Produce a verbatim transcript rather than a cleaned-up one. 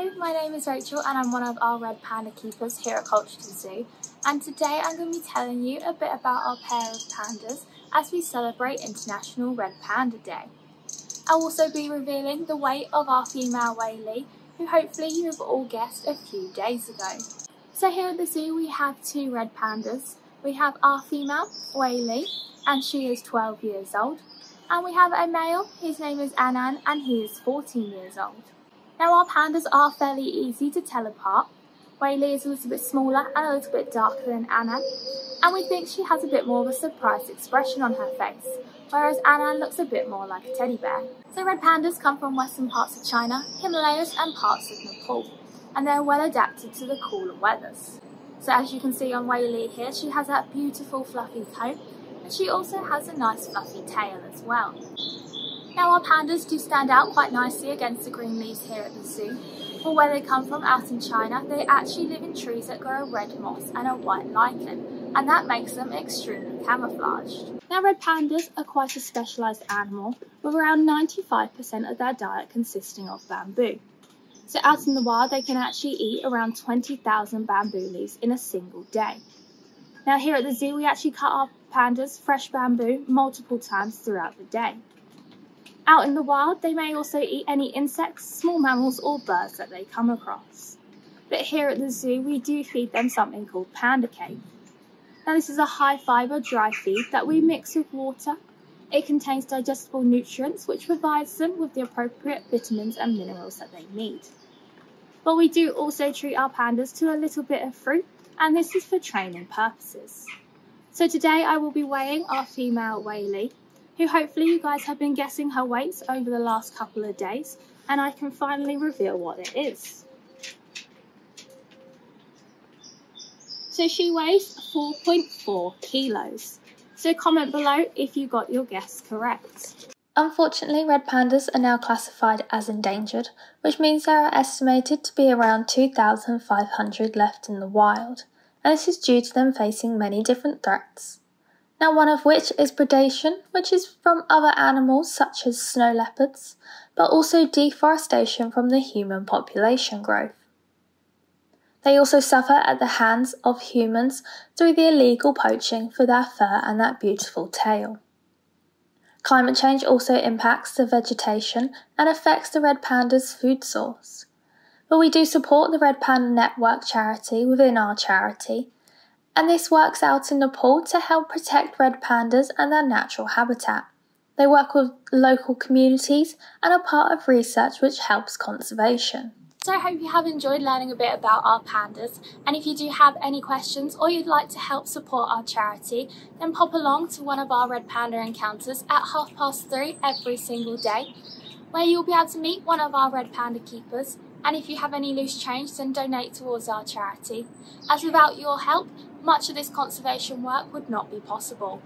Hello, my name is Rachel and I'm one of our Red Panda keepers here at Colchester Zoo, and today I'm going to be telling you a bit about our pair of pandas as we celebrate International Red Panda Day. I'll also be revealing the weight of our female Wei, who hopefully you have all guessed a few days ago. So here at the zoo we have two red pandas. We have our female Wei, and she is twelve years old, and we have a male, his name is An-An, and he is fourteen years old. Now our pandas are fairly easy to tell apart. Wei is a little bit smaller and a little bit darker than An-An, and we think she has a bit more of a surprised expression on her face, whereas An-An looks a bit more like a teddy bear. So red pandas come from western parts of China, Himalayas and parts of Nepal, and they're well adapted to the cooler weathers. So as you can see on Wei here, she has that beautiful fluffy coat, and she also has a nice fluffy tail as well. Now our pandas do stand out quite nicely against the green leaves here at the zoo. For where they come from out in China, they actually live in trees that grow a red moss and a white lichen, and that makes them extremely camouflaged. Now red pandas are quite a specialised animal, with around ninety-five percent of their diet consisting of bamboo. So out in the wild they can actually eat around twenty thousand bamboo leaves in a single day. Now here at the zoo we actually cut our pandas fresh bamboo multiple times throughout the day. Out in the wild, they may also eat any insects, small mammals or birds that they come across. But here at the zoo, we do feed them something called panda cake. Now this is a high fibre dry feed that we mix with water. It contains digestible nutrients which provides them with the appropriate vitamins and minerals that they need. But we do also treat our pandas to a little bit of fruit, and this is for training purposes. So today I will be weighing our female Wei, who hopefully you guys have been guessing her weights over the last couple of days, and I can finally reveal what it is. So she weighs four point four kilos. So comment below if you got your guess correct. Unfortunately, red pandas are now classified as endangered, which means there are estimated to be around two thousand five hundred left in the wild, and this is due to them facing many different threats. Now one of which is predation, which is from other animals such as snow leopards, but also deforestation from the human population growth. They also suffer at the hands of humans through the illegal poaching for their fur and that beautiful tail. Climate change also impacts the vegetation and affects the red panda's food source. But we do support the Red Panda Network charity within our charity, and this works out in Nepal to help protect red pandas and their natural habitat. They work with local communities and are part of research which helps conservation. So I hope you have enjoyed learning a bit about our pandas, and if you do have any questions or you'd like to help support our charity, then pop along to one of our red panda encounters at half past three every single day, where you'll be able to meet one of our red panda keepers. And if you have any loose change, then donate towards our charity, as without your help, much of this conservation work would not be possible.